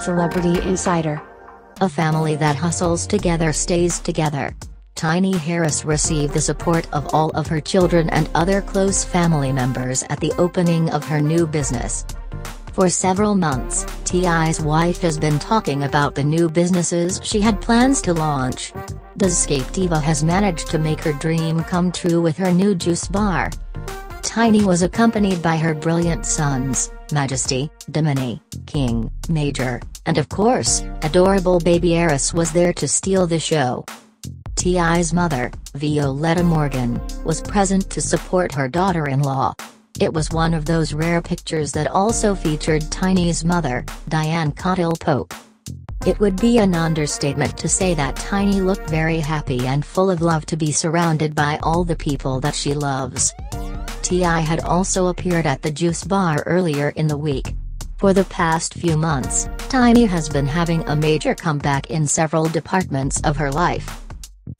Celebrity Insider. A family that hustles together stays together. Tiny Harris received the support of all of her children and other close family members at the opening of her new business. For several months, T.I.'s wife has been talking about the new businesses she had plans to launch. The Scape Diva has managed to make her dream come true with her new juice bar. Tiny was accompanied by her brilliant sons, Majesty, Domini, King, Major, and of course, adorable baby Harris was there to steal the show. T.I.'s mother, Violetta Morgan, was present to support her daughter-in-law. It was one of those rare pictures that also featured Tiny's mother, Diane Cottle Pope. It would be an understatement to say that Tiny looked very happy and full of love to be surrounded by all the people that she loves. T.I. had also appeared at the juice bar earlier in the week. For the past few months, Tiny has been having a major comeback in several departments of her life.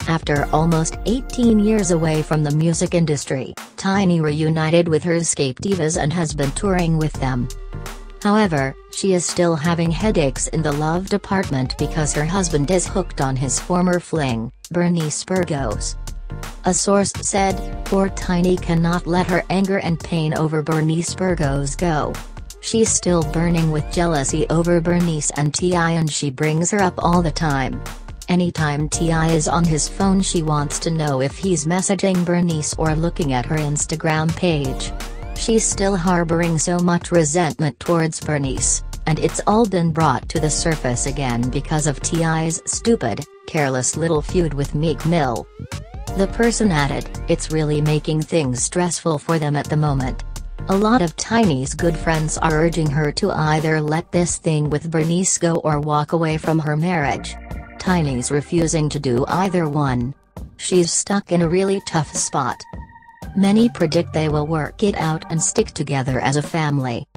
After almost 18 years away from the music industry, Tiny reunited with her Scape Divas and has been touring with them. However, she is still having headaches in the love department because her husband is hooked on his former fling, Bernice Burgos. A source said, "Poor Tiny cannot let her anger and pain over Bernice Burgos go. She's still burning with jealousy over Bernice and T.I. and she brings her up all the time. Anytime T.I. is on his phone she wants to know if he's messaging Bernice or looking at her Instagram page. She's still harboring so much resentment towards Bernice, and it's all been brought to the surface again because of T.I.'s stupid, careless little feud with Meek Mill." The person added, "It's really making things stressful for them at the moment. A lot of Tiny's good friends are urging her to either let this thing with Bernice go or walk away from her marriage. Tiny's refusing to do either one. She's stuck in a really tough spot. Many predict they will work it out and stick together as a family."